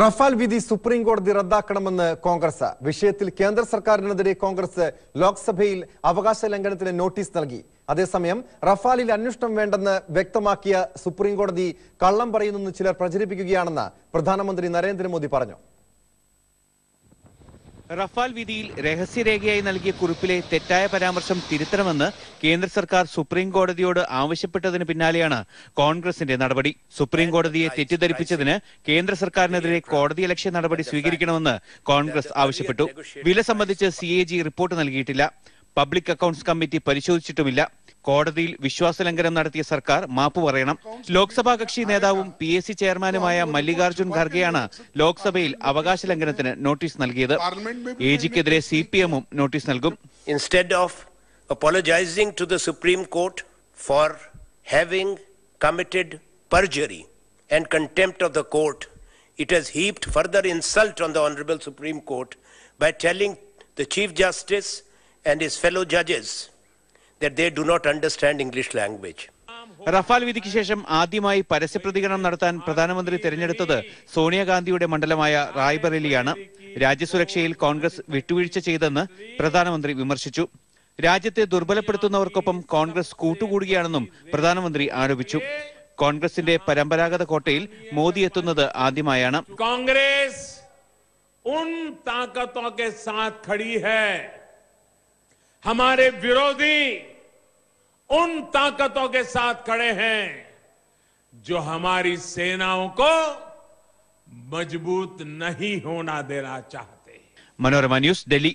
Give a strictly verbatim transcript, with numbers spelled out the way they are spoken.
Rafale വിധി supreme കോടതി റദ്ദാക്കണമെന്ന് കോൺഗ്രസ്. വിഷയത്തിൽ കേന്ദ്ര സർക്കാരിനെതിരെ കോൺഗ്രസ് ലോക്സഭയിൽ അവകാശ ലംഘനത്തിന് നോട്ടീസ് നൽകി. അതേസമയം റഫാലിൽ അന്വേഷണം വേണ്ടെന്ന് വ്യക്തമാക്കിയ സുപ്രീം കോടതി കള്ളം പറയുന്നെന്ന് ചിലർ പ്രചരിപ്പിക്കുകയാണെന്ന് പ്രധാനമന്ത്രി നരേന്ദ്രമോദി പറഞ്ഞു. റഫാൽ വിധിയിൽ രഹസ്യരേഖയായി നൽകിയ കുറിപ്പിലെ തെറ്റായ പരാമർശം തിരുത്തണമെന്ന് കേന്ദ്ര സർക്കാർ സുപ്രീം കോടതിയോട് ആവശ്യപ്പെട്ടതിന് പിന്നാലെയാണ് കോൺഗ്രസിന്റെ നടപടി. സുപ്രീം കോടതിയെ തെറ്റിദ്ധരിപ്പിച്ചതിന് കേന്ദ്ര സർക്കാരിനെതിരെ കോടതിയലക്ഷ്യ നടപടി സ്വീകരിക്കണമെന്ന് കോൺഗ്രസ് ആവശ്യപ്പെട്ടു. വില സംബന്ധിച്ച് സി എ ജി റിപ്പോർട്ട് നൽകിയിട്ടില്ല. പബ്ലിക് അക്കൗണ്ട്സ് കമ്മിറ്റി പരിശോധിച്ചിട്ടുമില്ല. കോടതിയിൽ വിശ്വാസലംഘനം നടത്തിയ സർക്കാർ മാപ്പ് പറയണം. ലോക്സഭാ കക്ഷി നേതാവും പി എസ് സി ചെയർമാനുമായ മല്ലികാർജുൻ ഖാർഗെയാണ് ലോക്സഭയിൽ അവകാശ ലംഘനത്തിന് നോട്ടീസ് നൽകിയത്. എ ജിക്കെതിരെ സി പി എമ്മും നോട്ടീസ് നൽകും. Instead of apologising to the supreme court for having committed perjury and contempt of the court, it has heaped further insult on the honourable supreme court by telling the chief justice and his fellow judges that they do not understand English language. Rafale വിധിക്ക് ശേഷം ആദ്യമായി പരസ്യപ്രതികരണം നടത്താൻ പ്രധാനമന്ത്രി തെരഞ്ഞെടുത്തത് സോണിയാഗാന്ധിയുടെ മണ്ഡലമായ റായ്ബറേലിയാണ്. രാജ്യസുരക്ഷയിൽ കോൺഗ്രസ് വിട്ടുവീഴ്ച ചെയ്തെന്ന് പ്രധാനമന്ത്രി വിമർശിച്ചു. രാജ്യത്തെ ദുർബലപ്പെടുത്തുന്നവർക്കൊപ്പം കോൺഗ്രസ് കൂട്ടുകൂടുകയാണെന്നും പ്രധാനമന്ത്രി ആരോപിച്ചു. കോൺഗ്രസിന്റെ പരമ്പരാഗത കോട്ടയിൽ മോദി എത്തുന്നത് ആദ്യമായാണ്. കോൺഗ്രസ് हमारे विरोधी उन ताकतों के साथ खड़े हैं जो हमारी सेनाओं को मजबूत नहीं होना देना चाहते. मनोरमा न्यूज़ दिल्ली.